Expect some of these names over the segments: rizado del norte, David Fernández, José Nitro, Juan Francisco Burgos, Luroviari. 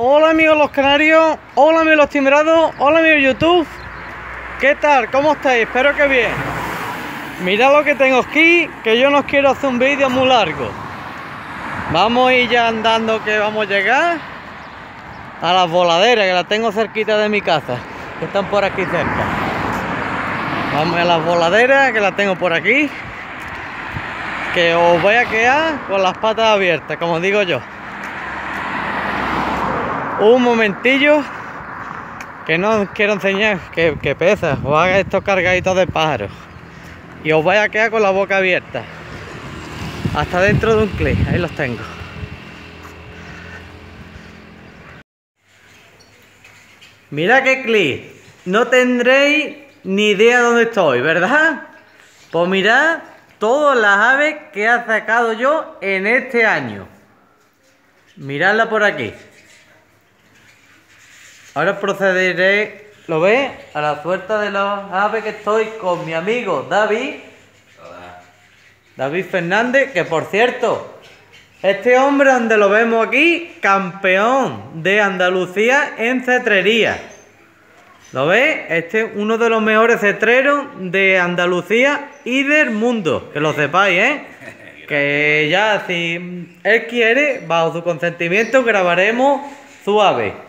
Hola amigos los canarios, hola amigos los timbrados, hola amigos YouTube. ¿Qué tal? ¿Cómo estáis? Espero que bien. Mirad lo que tengo aquí, que yo no quiero hacer un vídeo muy largo. Vamos a ir ya andando, que vamos a llegar a las voladeras, que las tengo cerquita de mi casa, que están por aquí cerca. Vamos a las voladeras, que las tengo por aquí, que os voy a quedar con las patas abiertas, como digo yo. Un momentillo, que no os quiero enseñar que pesa, os haga estos cargaditos de pájaros y os vais a quedar con la boca abierta hasta dentro de un clic. Ahí los tengo. Mira qué clic, no tendréis ni idea dónde estoy, ¿verdad? Pues mirad todas las aves que ha sacado yo en este año. Miradla por aquí. Ahora procederé, ¿lo ves?, a la suerte de las aves, que estoy con mi amigo David. Hola. David Fernández, que por cierto, este hombre donde lo vemos aquí, campeón de Andalucía en cetrería. ¿Lo ves? Este es uno de los mejores cetreros de Andalucía y del mundo, que lo sepáis, ¿eh? Que ya, si él quiere, bajo su consentimiento, grabaremos su ave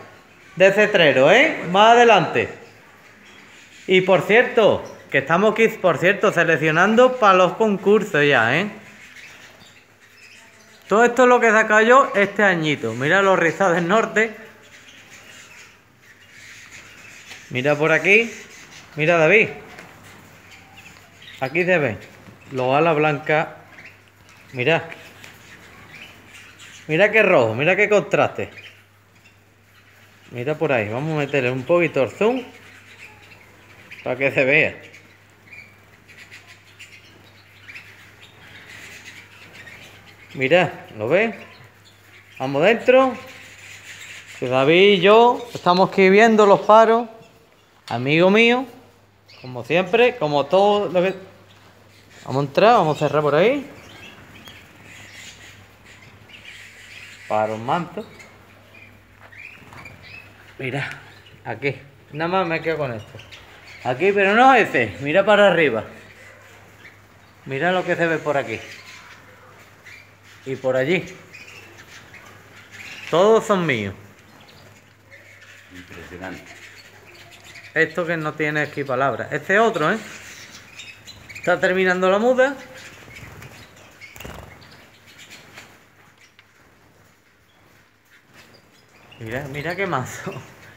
de cetrero, ¿eh? Más adelante. Y por cierto, que estamos aquí, por cierto, seleccionando para los concursos ya, ¿eh? Todo esto es lo que he sacado yo este añito. Mira los rizados del norte. Mira por aquí. Mira, David. Aquí se ven los alas blancas. Mira. Mira qué rojo, mira qué contraste. Mira por ahí, vamos a meterle un poquito el zoom para que se vea. Mirad, ¿lo ves? Vamos dentro. Que David y yo estamos aquí viendo los paros. Amigo mío, como siempre, como todo lo que... Vamos a entrar, vamos a cerrar por ahí. Para un manto. Mira, aquí, nada más me quedo con esto. Aquí, pero no ese, mira para arriba. Mira lo que se ve por aquí. Y por allí. Todos son míos. Impresionante. Esto que no tiene aquí palabras. Este otro, ¿eh? Está terminando la muda. Mira, mira qué mazo.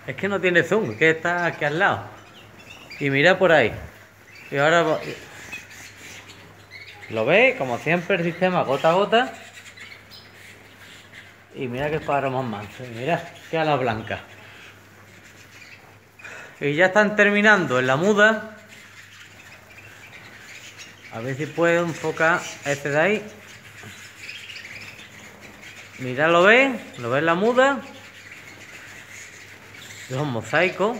Es que no tiene zoom, que está aquí al lado. Y mira por ahí. Y ahora... ¿Lo veis? Como siempre el sistema gota a gota. Y mira qué pájaro más manso. Mira, qué ala blanca. Y ya están terminando en la muda. A ver si puedo enfocar este de ahí. Mira, ¿lo veis? ¿Lo veis la muda? Los mosaicos.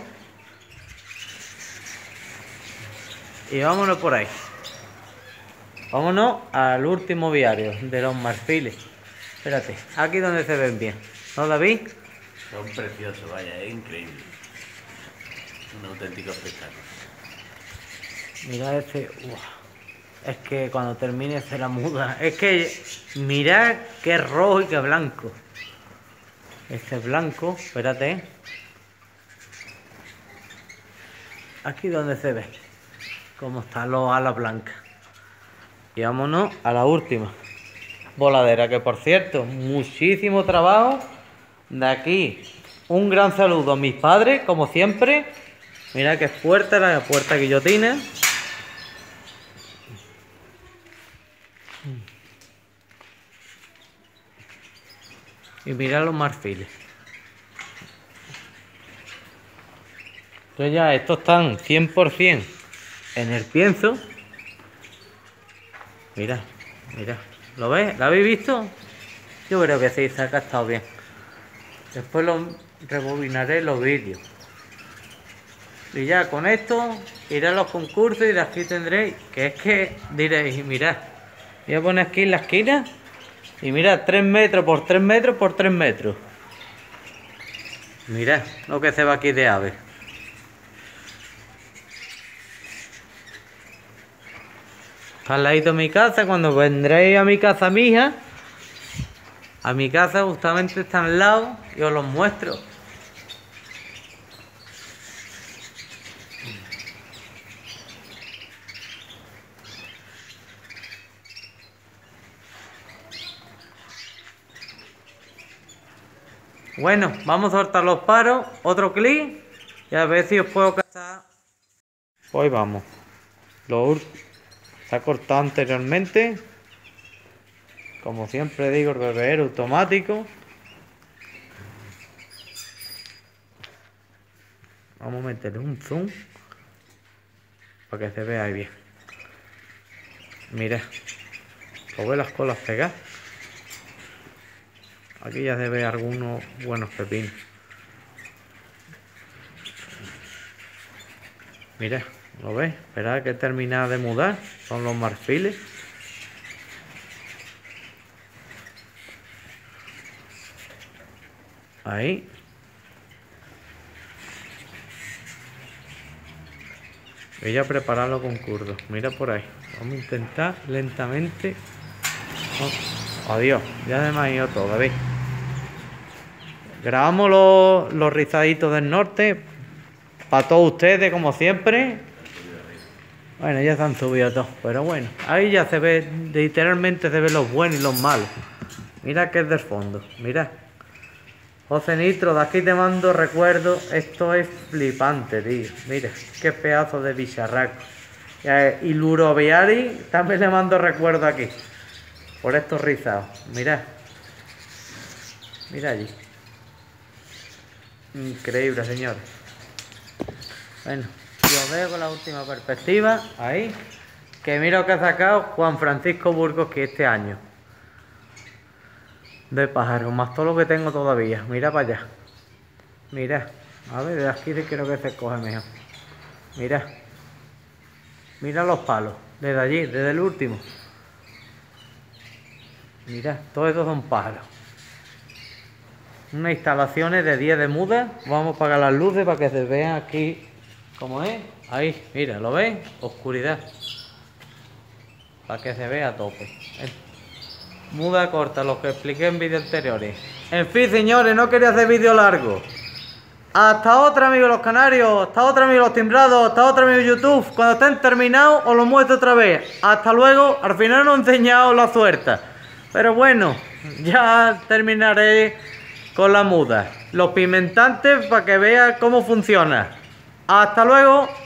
Y vámonos por ahí. Vámonos al último viario de los marfiles. Espérate, aquí donde se ven bien, ¿no, David? Son preciosos, vaya, es increíble. Un auténtico espectáculo. Mirad este. Uah. Es que cuando termine se la muda. Es que mirad qué rojo y qué blanco. Este es blanco, espérate. Aquí donde se ve cómo están los alas blancas. Y vámonos a la última voladera, que por cierto, muchísimo trabajo. De aquí, un gran saludo a mis padres, como siempre. Mira que es fuerte la puerta guillotina. Y mira los marfiles. Entonces ya estos están 100% en el pienso. Mira, mira. ¿Lo ves? ¿Lo habéis visto? Yo creo que sí, se ha captado bien. Después lo rebobinaré los vídeos. Y ya con esto iré a los concursos y de aquí tendréis, que es que diréis, mirad. Voy a poner aquí en la esquina y mirad, 3 metros por 3 metros por 3 metros. Mirad lo que se va aquí de ave. Al ladito de mi casa, cuando vendréis a mi casa, mija, a mi casa justamente está al lado y os los muestro. Bueno, vamos a soltar los paros, otro clic y a ver si os puedo cazar. Hoy vamos. Lo se ha cortado anteriormente. Como siempre digo, el bebedero automático. Vamos a meterle un zoom para que se vea ahí bien. Mira, os veo las colas pegadas. Aquí ya se ve algunos buenos pepinos. Mira, ¿lo ves? Esperad que termina de mudar. Son los marfiles. Ahí. Voy a prepararlo con curdo. Mira por ahí. Vamos a intentar lentamente. Oh, adiós. Ya se me ha ido todo, ¿veis? Grabamos los rizaditos del norte para todos ustedes, como siempre. Bueno, ya se han subido todos, pero bueno, ahí ya se ve, literalmente se ven los buenos y los malos. Mira que es del fondo, mira. José Nitro, de aquí te mando recuerdo. Esto es flipante, tío. Mira, qué pedazo de bicharraco. Y Luroviari también le mando recuerdo aquí. Por estos rizados, mira. Mira allí. Increíble, señores. Bueno, yo veo con la última perspectiva, ahí, que mira lo que ha sacado Juan Francisco Burgos, que este año, de pájaros, más todo lo que tengo todavía, mira para allá, mira, a ver, de aquí creo que se coge mejor, mira, mira los palos, desde allí, desde el último, mira, todos estos son pájaros. Unas instalaciones de 10 de muda. Vamos a apagar las luces para que se vean aquí como es. Ahí, mira, ¿lo ven? Oscuridad. Para que se vea a tope. Muda corta, lo que expliqué en vídeos anteriores. En fin, señores, no quería hacer vídeo largo. Hasta otra, amigos los canarios. Hasta otra, amigos los timbrados. Hasta otra, amigos YouTube. Cuando estén terminados, os lo muestro otra vez. Hasta luego. Al final no he enseñado la suerte. Pero bueno, ya terminaré con la muda, los pimentantes, para que vean cómo funciona. Hasta luego.